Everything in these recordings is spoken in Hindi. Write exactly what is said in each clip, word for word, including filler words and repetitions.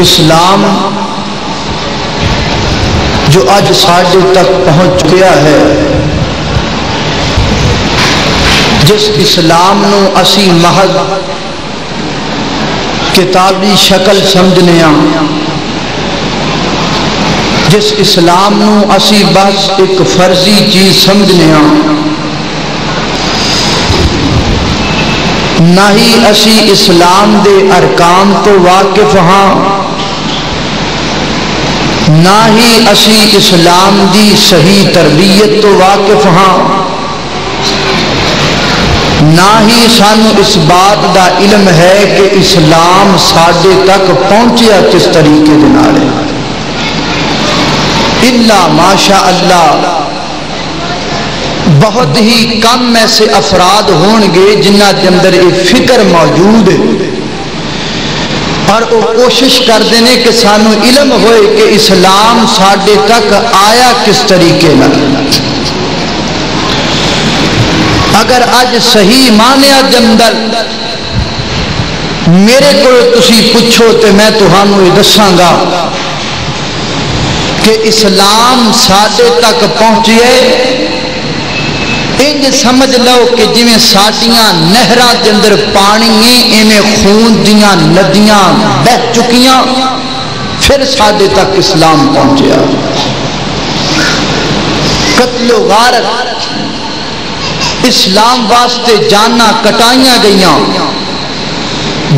इस्लाम जो आज साढ़े तक पहुँच गया है, जिस इस्लाम नू असी महज किताबी शकल समझने, जिस इस्लाम नू असी बस एक फर्जी चीज समझने, ना ही असी इस्लाम दे अरकान तो वाकिफ हाँ, ना ही असी इस्लाम दी सही तरबियत तो वाकिफ हाँ, ना ही सानू इस बात का इलम है कि इस्लाम साडे तक पहुँचया किस तरीके दे नाल है। इल्ला माशा अल्लाह, बहुत ही कम ऐसे अफराद होंगे जिन्हां दे अंदर ये फिक्र मौजूद है और वो कोशिश करते हैं कि सानू इलम होए कि इस्लाम साडे तक आया किस तरीके नाल। अगर आज सही मानिया के अंदर मेरे को तुसी पूछो तो मैं तुहानू ये दसांगा कि इस्लाम साडे तक पहुँचे इंज समझ लो कि जिमें साडियां नहरां के अंदर पानी है, इवें खून दियां नदियां बह चुकियां, फिर साडे तक इस्लाम पहुँचया। कत्लो गारत, इस्लाम वास्ते जाना कटाइया गई,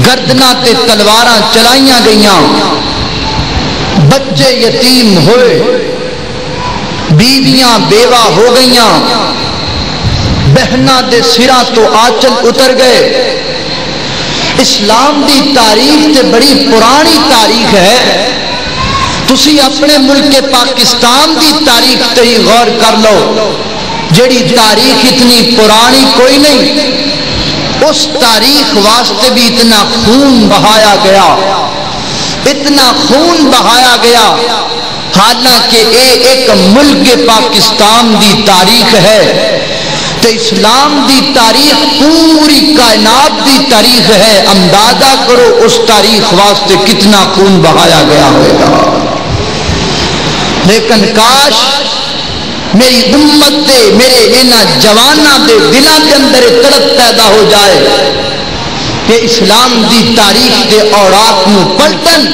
गर्दना ते तलवार चलाइया गई, बच्चे यतीम होए, बीवियां बेवा हो गई, बहना दे सिरा तो आंचल उतर गए। इस्लाम की तारीख ते बड़ी पुरानी तारीख है। तुसी अपने मुल्क पाकिस्तान की तारीख ते ही गौर कर लो, जड़ी तारीख इतनी पुरानी कोई नहीं, उस तारीख वास्ते भी इतना खून बहाया गया, इतना खून बहाया गया। हालांकि ये एक मुल्क पाकिस्तान की तारीख है तो इस्लाम की तारीख पूरी कायनात की तारीख है। अंदाजा करो उस तारीख वास्ते कितना खून बहाया गया होगा। लेकिन काश मेरी उम्मत दे, मेरे इन्होंने जवाना दे दिलों के अंदर तड़प पैदा हो जाए कि इस्लाम की तारीख के औरात को पलटन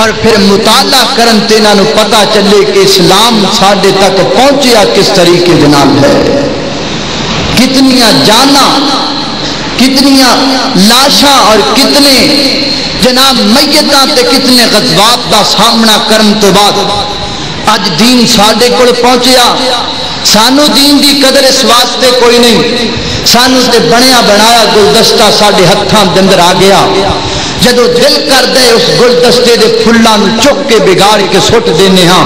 और फिर मुताला करन ते इन्हां नूं पता चले कि इस्लाम साडे तक पहुँचया किस तरीके दे नाल है। कितनियां जाना, कितनियां लाशां और कितने जनाब मैयतां ते कितने गज़वात का सामना करन तो बाद आज दीन साडे कोल पहुंचया। सानू दीन की कदर इस वास्ते कोई नहीं, सानू ते बनिया बनाया गुलदस्ता साडे हत्थां दे अंदर आ गया, जदों दिल करदा उस गुलदस्ते दे फुल्लां नूं चुक के बिगाड़ के सुट देने हां।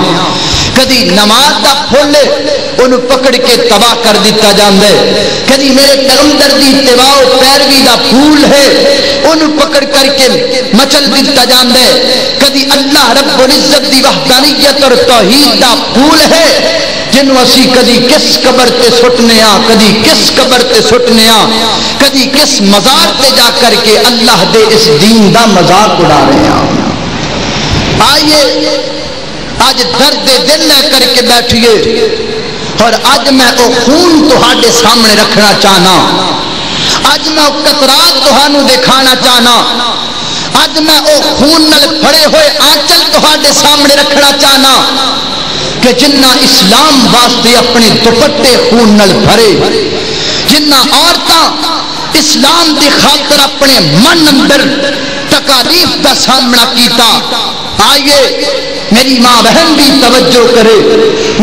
कदी नमाज दा फुल उन्हें पकड़ के तबाह कर दिता जाता है, कदी मेरे कलंदर की तिवाओ पैरवी का फूल है उन्हें पकड़ करके मचल दिता जाता है, कदी अल्लाह रब्बुल इज्जत की वहदानियत और तौहीद का फूल है जिन्हों असी कदी किस कबर ते सुटने आ, कदी किस कबर ते सुटने आ, कदी किस मज़ार ते जा करके अल्लाह दे इस दीन का मजाक उड़ा रहे हैं। आइए आज दर्द दिल ले करके बैठिए और आज मैं वो खून तुहाडे सामने रखना चाहना, आज मैं वो कतरात तुहानू दिखाना चाहना, आज मैं वो खून नाल फड़े हुए आंचल तुहाडे सामने रखना चाहना कि जिन्ना इस्लाम वास्ते अपने दुपट्टे खून नाल भरे, जिन्ना औरतां इस्लाम की खातर अपने मन अंदर तकालीफ का सामना किया। आइए मेरी माँ बहन भी तवज्जो करे,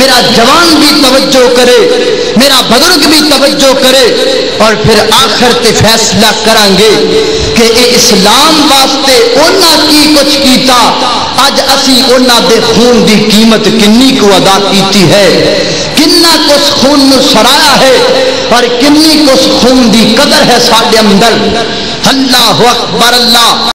मेरा जवान भी तवज्जो करे, मेरा बुजुर्ग भी तवज्जो करे और फिर आखिर ते फैसला करांगे कि ये इस्लाम वास्ते उन्हां की कुछ कीता, अज असी उन्हां दे खून की कीमत किन्नी को अदा कीती है, किन्ना कुछ खून नूं सराया है और किन्नी कुछ खून की कदर है साडे अंदर। अल्लाहु अकबर, अल्लाह।